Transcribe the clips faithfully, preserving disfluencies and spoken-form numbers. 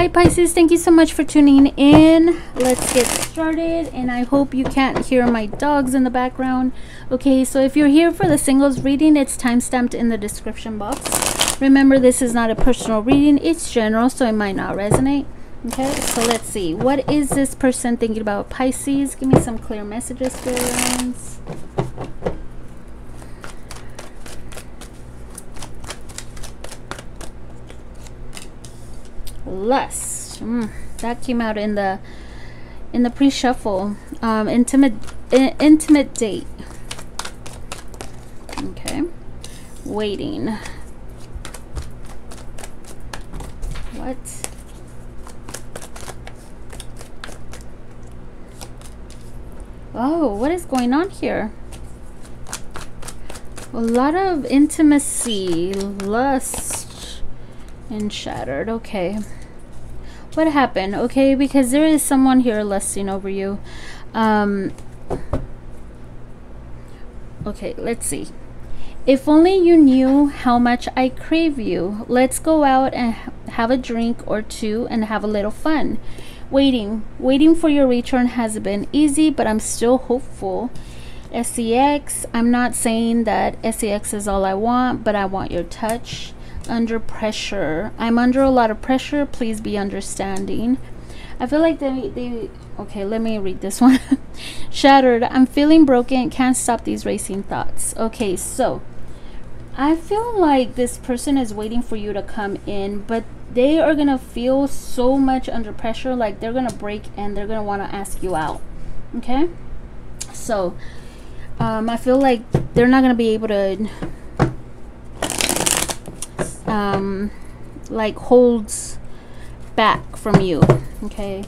Hi Pisces, thank you so much for tuning in. Let's get started, and I hope you can't hear my dogs in the background. Okay, so if you're here for the singles reading, it's time stamped in the description box. Remember, this is not a personal reading, it's general, so it might not resonate. Okay, so let's see, what is this person thinking about? Pisces, give me some clear messages, friends. Lust, mm, that came out in the in the pre-shuffle. um intimate in, intimate date. Okay, waiting. What? Oh, what is going on here? A lot of intimacy, lust, and shattered. Okay, what happened? Okay, because there is someone here lusting over you. Um okay, let's see. If only you knew how much I crave you. Let's go out and have a drink or two and have a little fun. Waiting. Waiting for your return hasn't been easy, but I'm still hopeful. S E X. I'm not saying that S E X is all I want, but I want your touch. Under pressure. I'm under a lot of pressure. Please be understanding. I feel like they... they okay, let me read this one. Shattered. I'm feeling broken. Can't stop these racing thoughts. Okay, so I feel like this person is waiting for you to come in, but they are gonna feel so much under pressure, like they're gonna break and they're gonna want to ask you out. Okay, so um, I feel like they're not gonna be able to um, like hold back from you. Okay,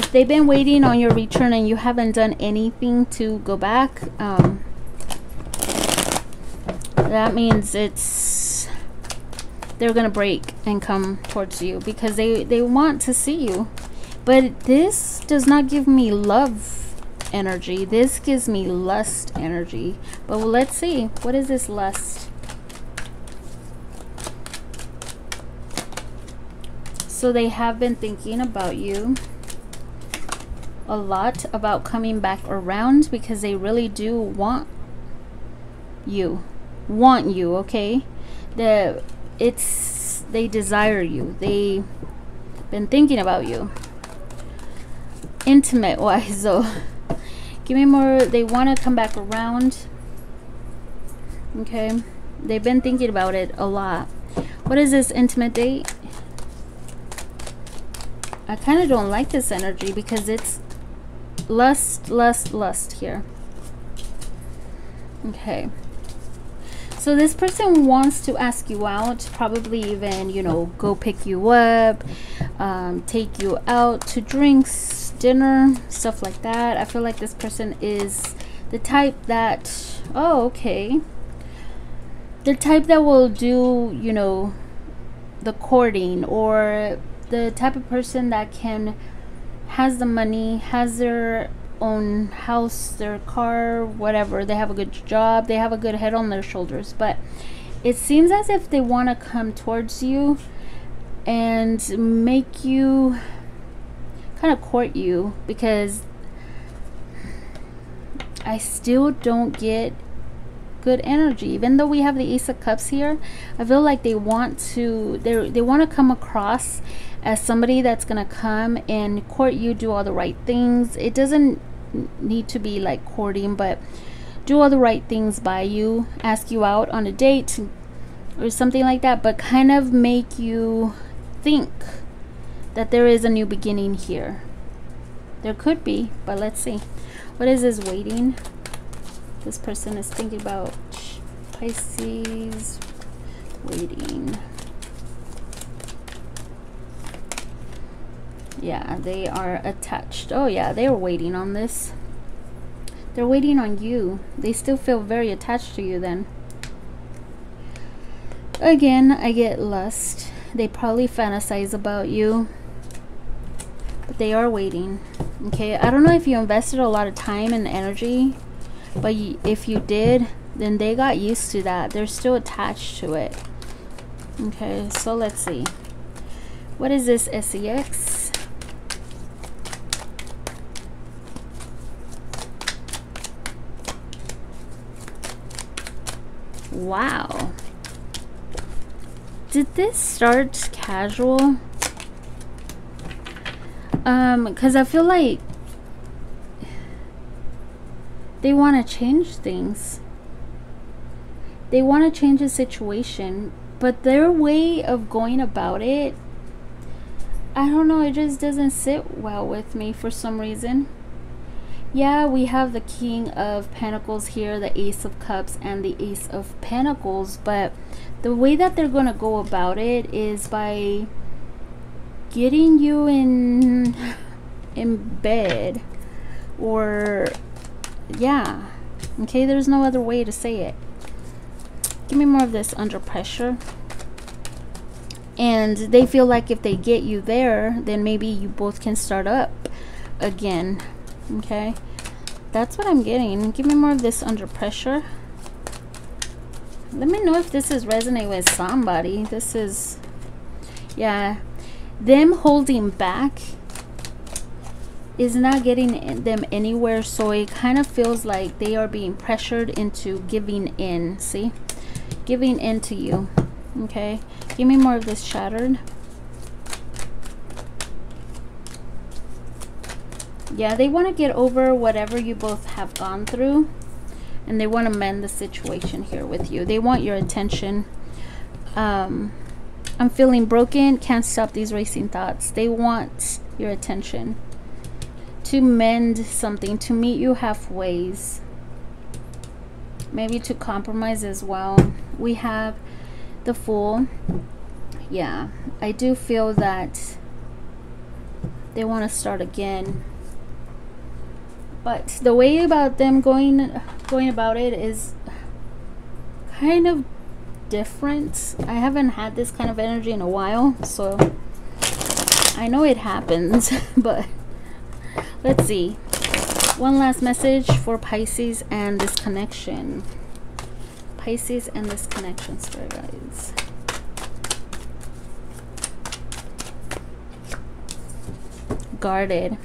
if they've been waiting on your return and you haven't done anything to go back, um, that means it's they're gonna break and come towards you because they they want to see you. But this does not give me love energy, this gives me lust energy. But let's see, what is this lust? So they have been thinking about you a lot, about coming back around, because they really do want you want you okay, the it's they desire you, they've been thinking about you intimate wise. So give me more. They want to come back around. Okay, they've been thinking about it a lot. What is this intimate date? I kind of don't like this energy because it's lust, lust, lust here. Okay, so this person wants to ask you out, probably even, you know, go pick you up, um, take you out to drinks, dinner, stuff like that. I feel like this person is the type that, oh, okay, the type that will do, you know, the courting, or the type of person that can, has the money, has their own house, their car, whatever, they have a good job, they have a good head on their shoulders. But it seems as if they want to come towards you and make you kind of court you, because I still don't get good energy. Even though we have the Ace of Cups here, I feel like they want to they they want to come across as somebody that's gonna come and court you, do all the right things. It doesn't need to be like courting, but do all the right things by you, ask you out on a date or something like that, but kind of make you think that there is a new beginning here. There could be, but let's see. What is this waiting? This person is thinking about Pisces waiting. Yeah, they are attached. Oh yeah, they are waiting on this. They're waiting on you. They still feel very attached to you then. Again, I get lust. They probably fantasize about you, but they are waiting. Okay, I don't know if you invested a lot of time and energy, but you, if you did, then they got used to that. They're still attached to it. Okay, so let's see. What is this S E X? Wow. Did this start casual? Um, cause I feel like they want to change things. They want to change the situation, but their way of going about it, I don't know, it just doesn't sit well with me for some reason. Yeah, we have the King of Pentacles here, the Ace of Cups, and the Ace of Pentacles, but the way that they're going to go about it is by getting you in in bed, or yeah, okay, there's no other way to say it. Give me more of this under pressure. And they feel like if they get you there, then maybe you both can start up again. Okay, that's what I'm getting. Give me more of this under pressure. Let me know if this is resonating with somebody. This is, yeah, them holding back is not getting them anywhere, so it kind of feels like they are being pressured into giving in. See, giving in to you. Okay, give me more of this shattered. Yeah, they want to get over whatever you both have gone through, and they want to mend the situation here with you. They want your attention. um I'm feeling broken, can't stop these racing thoughts. They want your attention to mend something, to meet you halfway, maybe to compromise as well. We have the Fool. Yeah, I do feel that they want to start again. But the way about them going going about it is kind of different. I haven't had this kind of energy in a while, so I know it happens, but let's see. One last message for Pisces and this connection. Pisces and this connection, sorry guys. Guarded.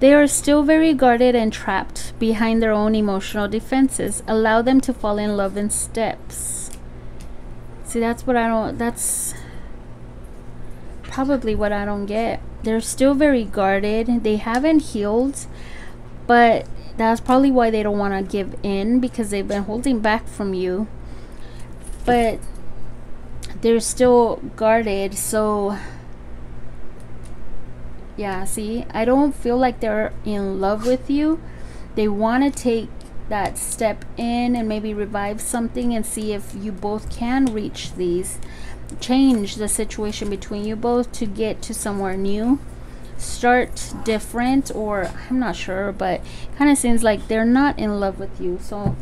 They are still very guarded and trapped behind their own emotional defenses. Allow them to fall in love in steps. See, that's what I don't, that's probably what I don't get. They're still very guarded. They haven't healed, but that's probably why they don't want to give in, because they've been holding back from you. But they're still guarded, so... yeah, see, I don't feel like they're in love with you. They want to take that step in and maybe revive something and see if you both can reach these, change the situation between you both to get to somewhere new, start different, or I'm not sure, but kind of seems like they're not in love with you. So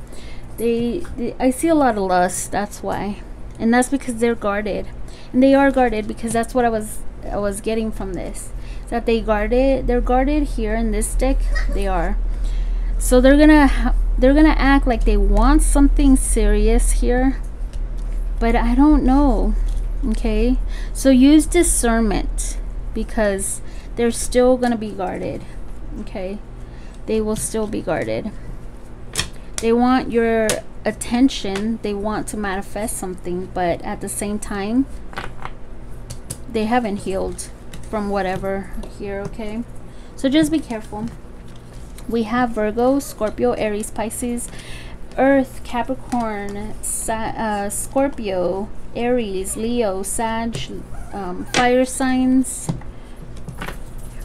they, they I see a lot of lust, that's why, and that's because they're guarded, and they are guarded because that's what I was I was getting from this. That they guarded, they're guarded here in this deck. They are, so they're gonna they're gonna act like they want something serious here, but I don't know. Okay, so use discernment, because they're still gonna be guarded. Okay, they will still be guarded. They want your attention, they want to manifest something, but at the same time they haven't healed from whatever here. Okay, so just be careful. We have Virgo, Scorpio, Aries, Pisces, Earth, Capricorn, Sa uh, Scorpio, Aries, Leo, Sag, um, fire signs,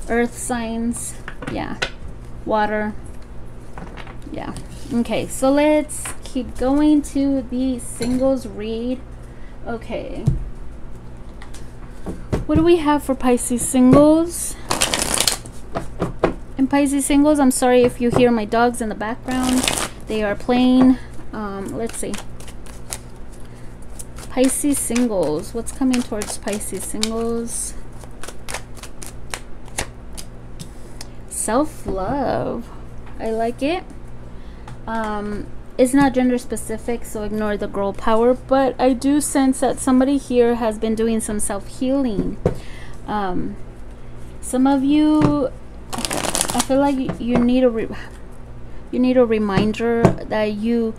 earth signs, yeah, water, yeah. Okay, so let's keep going to the singles read. Okay, what do we have for Pisces singles? And Pisces singles, I'm sorry if you hear my dogs in the background. They are playing. Um, let's see. Pisces singles. What's coming towards Pisces singles? Self-love. I like it. Um, It's not gender specific, so ignore the girl power, but I do sense that somebody here has been doing some self-healing. Um, some of you, I feel like you need a re you need a reminder that you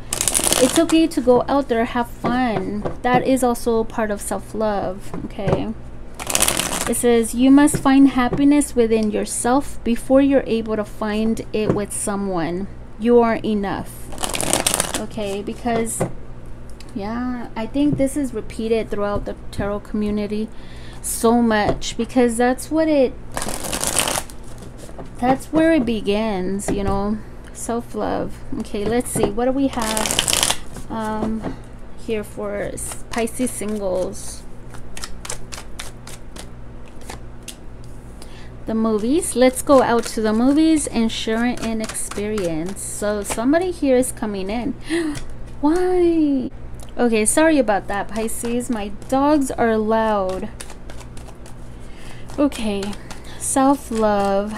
it's okay to go out there, have fun. That is also part of self-love, okay? It says you must find happiness within yourself before you're able to find it with someone. You are enough. Okay, because yeah, I think this is repeated throughout the tarot community so much, because that's what it that's where it begins, you know, self-love. Okay, let's see, what do we have um here for Pisces singles? The movies. Let's go out to the movies and share an experience. So somebody here is coming in. Why? Okay, sorry about that, Pisces, my dogs are loud. Okay, self-love.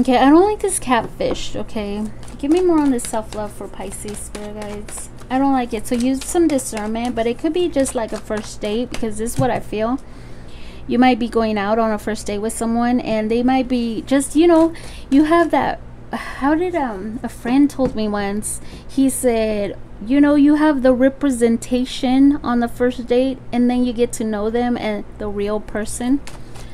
Okay, I don't like this catfish. Okay, give me more on this self-love for Pisces, spirit guides. I don't like it, so use some discernment, but it could be just like a first date, because this is what I feel. You might be going out on a first date with someone, and they might be just, you know, you have that, how did um a friend told me once, he said, you know, you have the representation on the first date, and then you get to know them and the real person,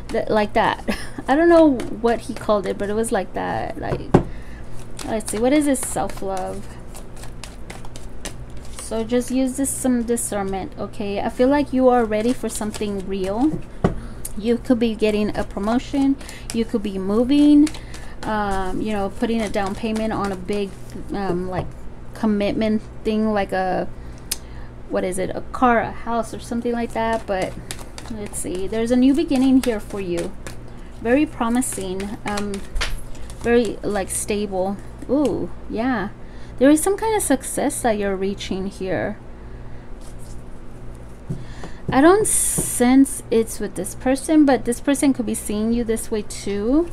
that like that. I don't know what he called it, but it was like that. Like, let's see, what is this self-love? So just use this some discernment. Okay, I feel like you are ready for something real. You could be getting a promotion, you could be moving, um, you know, putting a down payment on a big um, like commitment thing, like a, what is it, a car, a house, or something like that. But let's see, there's a new beginning here for you, very promising, um, very like stable. Ooh, yeah, there is some kind of success that you're reaching here. I don't sense it's with this person, but this person could be seeing you this way too.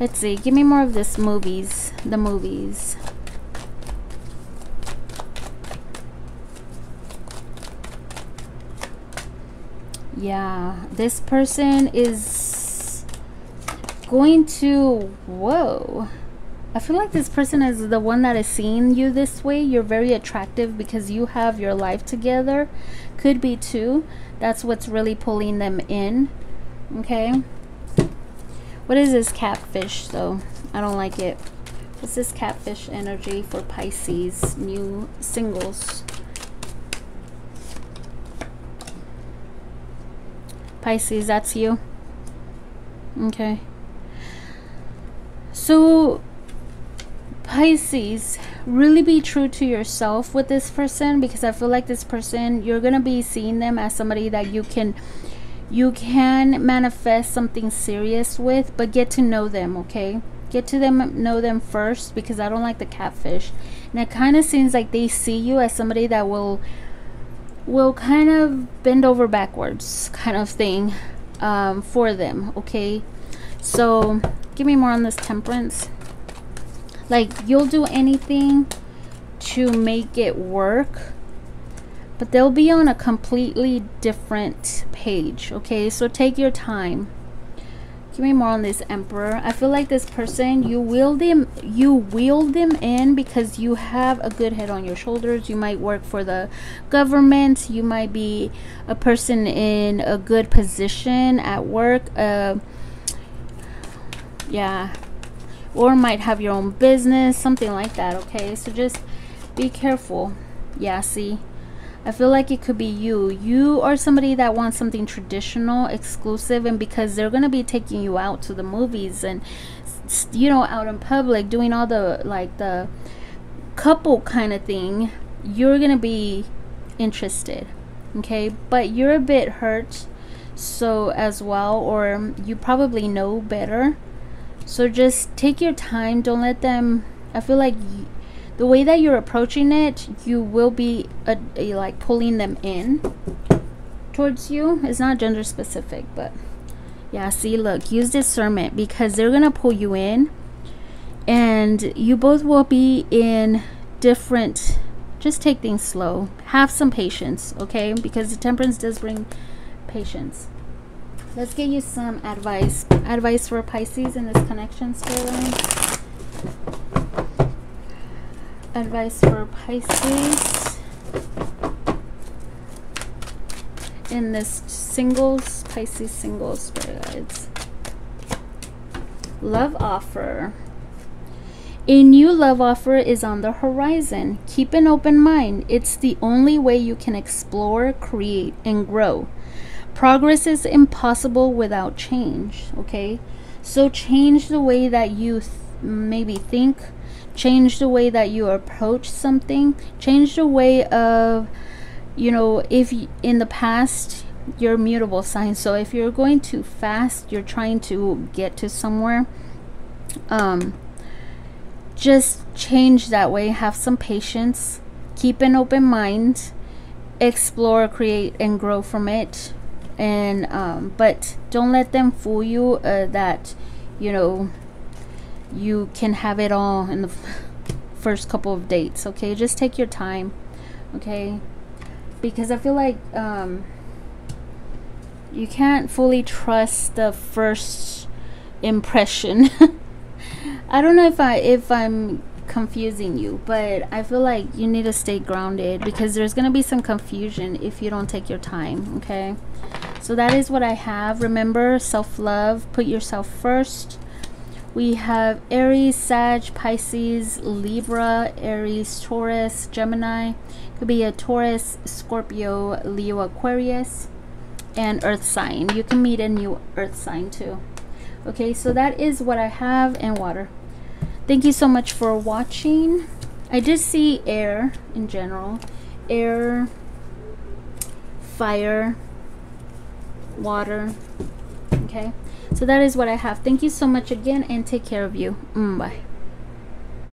Let's see, give me more of this movies, the movies. Yeah, this person is going to, whoa. I feel like this person is the one that is seeing you this way. You're very attractive because you have your life together. Could be too. That's what's really pulling them in. Okay. What is this catfish though? I don't like it. What's this catfish energy for Pisces new singles? Pisces, that's you. Okay. So Pisces, really be true to yourself with this person, because I feel like this person, you're gonna be seeing them as somebody that you can you can manifest something serious with, but get to know them. Okay, get to them know them first, because I don't like the catfish, and it kind of seems like they see you as somebody that will will kind of bend over backwards kind of thing um, for them. Okay, so give me more on this temperance. Like, you'll do anything to make it work, but they'll be on a completely different page. Okay, so take your time. Give me more on this Emperor. I feel like this person, you wheel them you wheel them in because you have a good head on your shoulders. You might work for the government, you might be a person in a good position at work, uh, yeah, or might have your own business, something like that. Okay, so just be careful. Yeah, see, I feel like it could be you. You are somebody that wants something traditional, exclusive, and because they're going to be taking you out to the movies and, you know, out in public, doing all the, like, the couple kind of thing, you're going to be interested. Okay, but you're a bit hurt, so as well, or you probably know better. So just take your time. Don't let them, I feel like y the way that you're approaching it, you will be a, a, like pulling them in towards you. It's not gender specific, but yeah, see, look, use discernment, because they're gonna pull you in, and you both will be in different, Just take things slow. Have some patience, okay? Because the temperance does bring patience. Let's give you some advice. Advice for Pisces in this connection storyline. Advice for Pisces in this singles, Pisces singles spirit guides. Love offer. A new love offer is on the horizon. Keep an open mind. It's the only way you can explore, create, and grow. Progress is impossible without change, okay? So change the way that you th maybe think, change the way that you approach something, change the way of, you know, if you, in the past, you're mutable sign. So if you're going too fast, you're trying to get to somewhere, um, just change that way. Have some patience, keep an open mind, explore, create, and grow from it. And um, but don't let them fool you uh, that, you know, you can have it all in the first couple of dates, okay? Just take your time, okay? Because I feel like um, you can't fully trust the first impression. I don't know if I if I'm confusing you, but I feel like you need to stay grounded because there's gonna be some confusion if you don't take your time, okay? So that is what I have. Remember, self-love, put yourself first. We have Aries, Sag, Pisces, Libra, Aries, Taurus, Gemini. Could be a Taurus, Scorpio, Leo, Aquarius, and Earth sign. You can meet a new Earth sign too. Okay, so that is what I have, and water. Thank you so much for watching. I did see air in general. Air, fire, water. Okay, so that is what I have. Thank you so much again, and take care of you. Mm, bye.